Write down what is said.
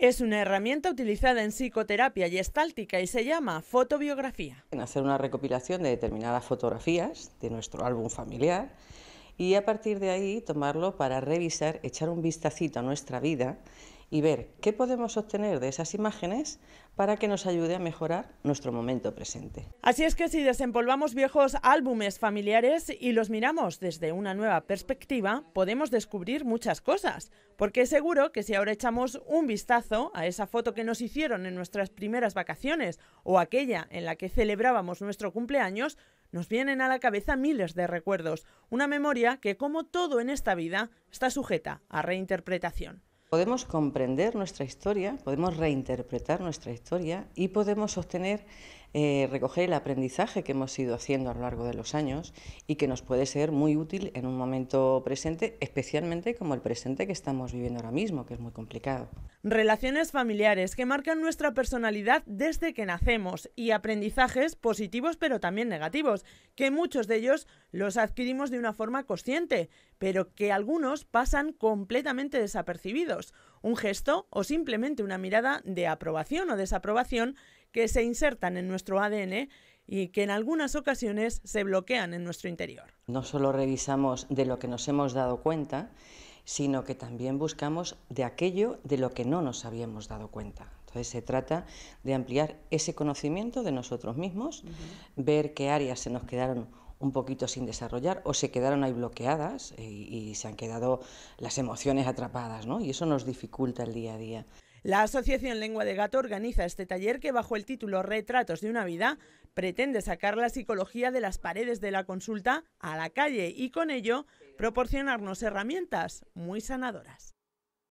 Es una herramienta utilizada en psicoterapia gestáltica y se llama fotobiografía. En hacer una recopilación de determinadas fotografías de nuestro álbum familiar y a partir de ahí tomarlo para revisar, echar un vistacito a nuestra vida y ver qué podemos obtener de esas imágenes para que nos ayude a mejorar nuestro momento presente. Así es que si desempolvamos viejos álbumes familiares y los miramos desde una nueva perspectiva, podemos descubrir muchas cosas, porque seguro que si ahora echamos un vistazo a esa foto que nos hicieron en nuestras primeras vacaciones o aquella en la que celebrábamos nuestro cumpleaños, nos vienen a la cabeza miles de recuerdos, una memoria que, como todo en esta vida, está sujeta a reinterpretación. Podemos comprender nuestra historia, podemos reinterpretar nuestra historia y podemos obtener, recoger el aprendizaje que hemos ido haciendo a lo largo de los años y que nos puede ser muy útil en un momento presente, especialmente como el presente que estamos viviendo ahora mismo, que es muy complicado. Relaciones familiares que marcan nuestra personalidad desde que nacemos y aprendizajes positivos pero también negativos, que muchos de ellos los adquirimos de una forma consciente, pero que algunos pasan completamente desapercibidos. Un gesto o simplemente una mirada de aprobación o desaprobación que se insertan en nuestro ADN y que en algunas ocasiones se bloquean en nuestro interior. No solo revisamos de lo que nos hemos dado cuenta, sino que también buscamos de aquello de lo que no nos habíamos dado cuenta. Entonces se trata de ampliar ese conocimiento de nosotros mismos, ver qué áreas se nos quedaron un poquito sin desarrollar o se quedaron ahí bloqueadas y se han quedado las emociones atrapadas, ¿no? Y eso nos dificulta el día a día. La Asociación Lengua de Gato organiza este taller que, bajo el título Retratos de una vida, pretende sacar la psicología de las paredes de la consulta a la calle y con ello proporcionarnos herramientas muy sanadoras.